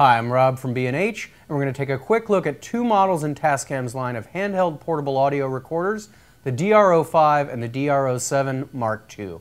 Hi, I'm Rob from B&H, and we're going to take a quick look at two models in Tascam's line of handheld portable audio recorders, the DR-05 and the DR-07 Mark II.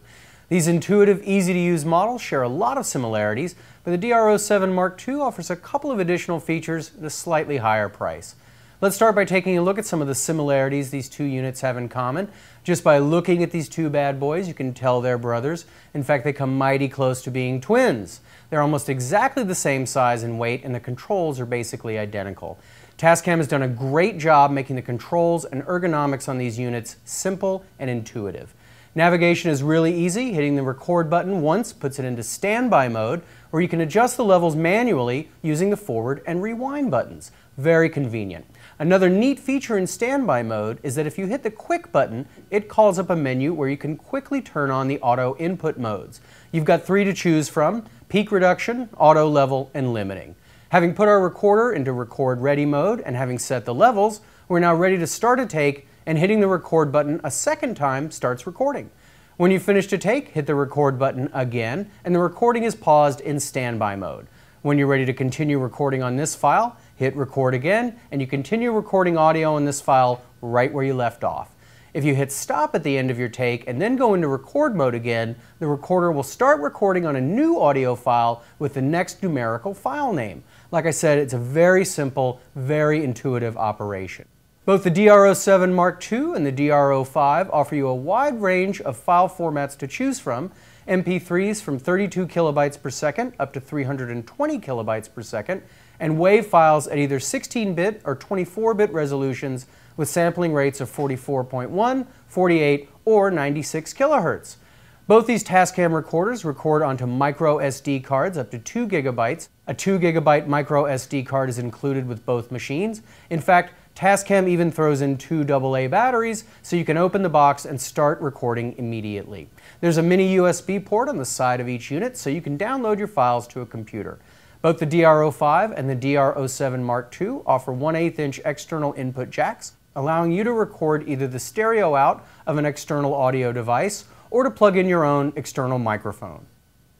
These intuitive, easy-to-use models share a lot of similarities, but the DR-07 Mark II offers a couple of additional features at a slightly higher price. Let's start by taking a look at some of the similarities these two units have in common. Just by looking at these two bad boys, you can tell they're brothers. In fact, they come mighty close to being twins. They're almost exactly the same size and weight, and the controls are basically identical. Tascam has done a great job making the controls and ergonomics on these units simple and intuitive. Navigation is really easy. Hitting the record button once puts it into standby mode, or you can adjust the levels manually using the forward and rewind buttons. Very convenient. Another neat feature in standby mode is that if you hit the quick button, it calls up a menu where you can quickly turn on the auto input modes. You've got three to choose from: peak reduction, auto level, and limiting. Having put our recorder into record ready mode and having set the levels, we're now ready to start a take, and hitting the record button a second time starts recording. When you've finished a take, hit the record button again, and the recording is paused in standby mode. When you're ready to continue recording on this file, hit record again, and you continue recording audio on this file right where you left off. If you hit stop at the end of your take and then go into record mode again, the recorder will start recording on a new audio file with the next numerical file name. Like I said, it's a very simple, very intuitive operation. Both the DR-07 Mark II and the DR-05 offer you a wide range of file formats to choose from: MP3s from 32 kilobytes per second up to 320 kilobytes per second, and WAV files at either 16-bit or 24-bit resolutions with sampling rates of 44.1, 48, or 96 kilohertz. Both these Tascam recorders record onto microSD cards up to 2 gigabytes. A 2 gigabyte microSD card is included with both machines. In fact, Tascam even throws in two AA batteries, so you can open the box and start recording immediately. There's a mini USB port on the side of each unit, so you can download your files to a computer. Both the DR-05 and the DR-07 Mark II offer 1/8-inch external input jacks, allowing you to record either the stereo out of an external audio device or to plug in your own external microphone.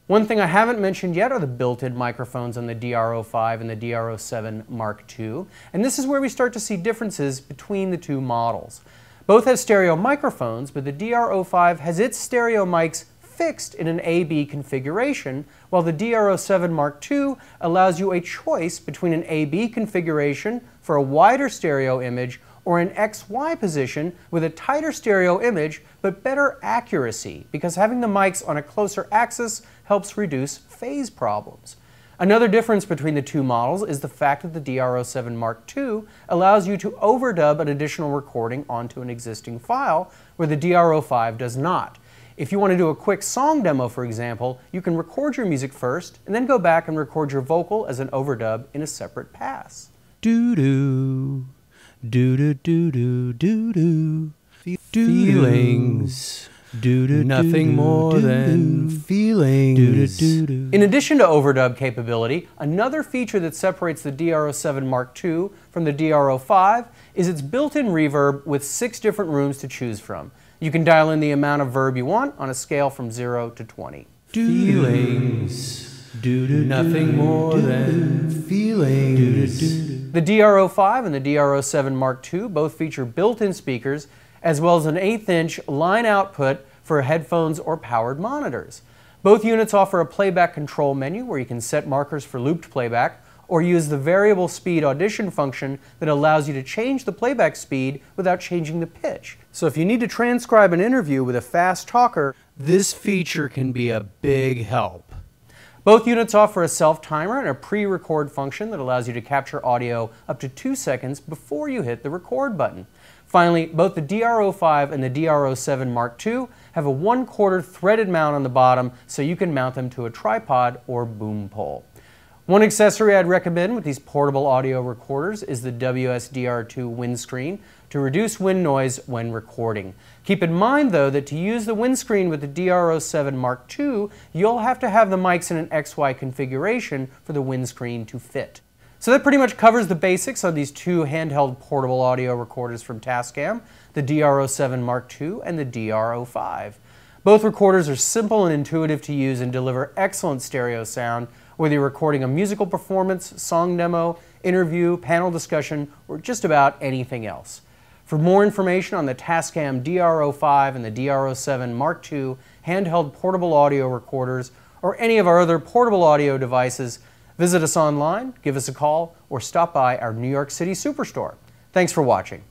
One thing I haven't mentioned yet are the built-in microphones on the DR-05 and the DR-07 Mark II, and this is where we start to see differences between the two models. Both have stereo microphones, but the DR-05 has its stereo mics fixed in an A-B configuration, while the DR-07 Mark II allows you a choice between an A-B configuration for a wider stereo image or an X-Y position with a tighter stereo image but better accuracy, because having the mics on a closer axis helps reduce phase problems. Another difference between the two models is the fact that the DR-07 Mark II allows you to overdub an additional recording onto an existing file, where the DR-05 does not. If you want to do a quick song demo, for example, you can record your music first and then go back and record your vocal as an overdub in a separate pass. Doo-doo. Do do do do do do feelings. Do do nothing more than feelings. In addition to overdub capability, another feature that separates the DR-07 Mark II from the DR-05 is its built-in reverb with 6 different rooms to choose from. You can dial in the amount of verb you want on a scale from 0 to 20. Feelings. Do do nothing more than feelings. The DR-05 and the DR-07 Mark II both feature built-in speakers, as well as an 1/8-inch line output for headphones or powered monitors. Both units offer a playback control menu where you can set markers for looped playback, or use the variable speed audition function that allows you to change the playback speed without changing the pitch. So if you need to transcribe an interview with a fast talker, this feature can be a big help. Both units offer a self-timer and a pre-record function that allows you to capture audio up to 2 seconds before you hit the record button. Finally, both the DR-05 and the DR-07 Mark II have a 1/4 threaded mount on the bottom, so you can mount them to a tripod or boom pole. One accessory I'd recommend with these portable audio recorders is the WSDR2 windscreen to reduce wind noise when recording. Keep in mind, though, that to use the windscreen with the DR-07 Mark II, you'll have to have the mics in an X-Y configuration for the windscreen to fit. So that pretty much covers the basics on these two handheld portable audio recorders from Tascam, the DR-07 Mark II and the DR-05. Both recorders are simple and intuitive to use and deliver excellent stereo sound, whether you're recording a musical performance, song demo, interview, panel discussion, or just about anything else. For more information on the Tascam DR-05 and the DR-07 Mark II handheld portable audio recorders, or any of our other portable audio devices, visit us online, give us a call, or stop by our New York City Superstore. Thanks for watching.